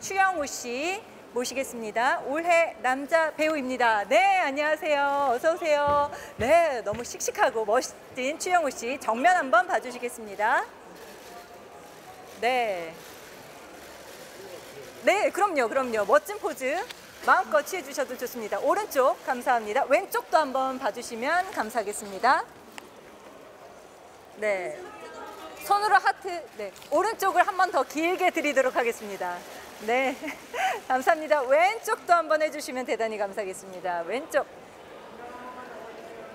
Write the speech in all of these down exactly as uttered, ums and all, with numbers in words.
추영우 씨 모시겠습니다. 올해 남자 배우입니다. 네, 안녕하세요. 어서 오세요. 네, 너무 씩씩하고 멋진 추영우 씨 정면 한번 봐주시겠습니다. 네. 네, 그럼요, 그럼요. 멋진 포즈 마음껏 취해주셔도 좋습니다. 오른쪽 감사합니다. 왼쪽도 한번 봐주시면 감사하겠습니다. 네, 손으로 하트, 네, 오른쪽을 한번 더 길게 드리도록 하겠습니다. 네, 감사합니다. 왼쪽도 한번 해주시면 대단히 감사하겠습니다. 왼쪽.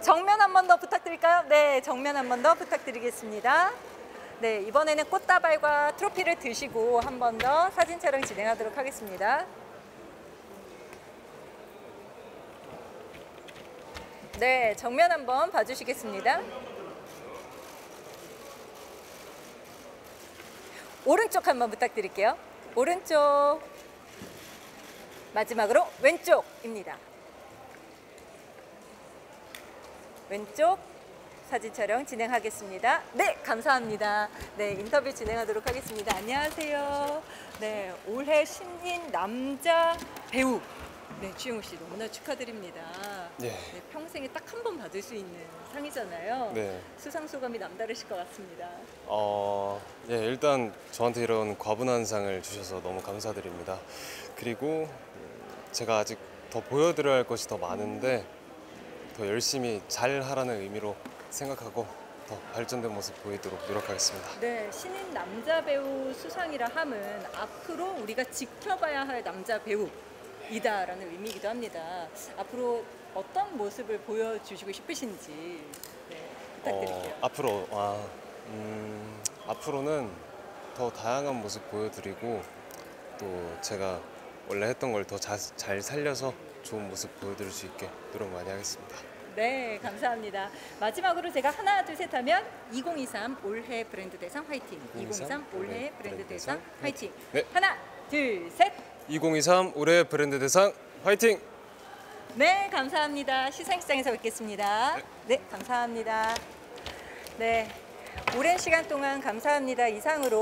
정면 한번 더 부탁드릴까요? 네, 정면 한번 더 부탁드리겠습니다. 네, 이번에는 꽃다발과 트로피를 드시고 한번 더 사진 촬영 진행하도록 하겠습니다. 네, 정면 한번 봐주시겠습니다. 오른쪽 한번 부탁드릴게요. 오른쪽, 마지막으로 왼쪽입니다. 왼쪽 사진 촬영 진행하겠습니다. 네, 감사합니다. 네, 인터뷰 진행하도록 하겠습니다. 안녕하세요. 네, 올해 신인 남자 배우, 네, 추영우 씨 너무나 축하드립니다. 네. 네, 평생에 딱 한 번 받을 수 있는 상이잖아요. 네. 수상 소감이 남다르실 것 같습니다. 어, 예, 일단 저한테 이런 과분한 상을 주셔서 너무 감사드립니다. 그리고 제가 아직 더 보여드려야 할 것이 더 많은데 더 열심히 잘 하라는 의미로 생각하고 더 발전된 모습 보이도록 노력하겠습니다. 네, 신인 남자 배우 수상이라 함은 앞으로 우리가 지켜봐야 할 남자 배우 이다라는 의미이기도 합니다. 앞으로 어떤 모습을 보여주시고 싶으신지 네, 부탁드릴게요. 어, 앞으로, 아, 음, 앞으로는 더 다양한 모습 보여드리고 또 제가 원래 했던 걸 더 잘 살려서 좋은 모습 보여드릴 수 있게 노력 많이 하겠습니다. 네, 감사합니다. 마지막으로 제가 하나, 둘, 셋 하면 이공이삼 올해 브랜드 대상 화이팅! 이공이삼 올해 브랜드 대상 화이팅! 네. 하나, 둘, 셋! 이공이삼 올해 브랜드 대상 화이팅! 네, 감사합니다. 시상식장에서 뵙겠습니다. 네. 네, 감사합니다. 네, 오랜 시간 동안 감사합니다. 이상으로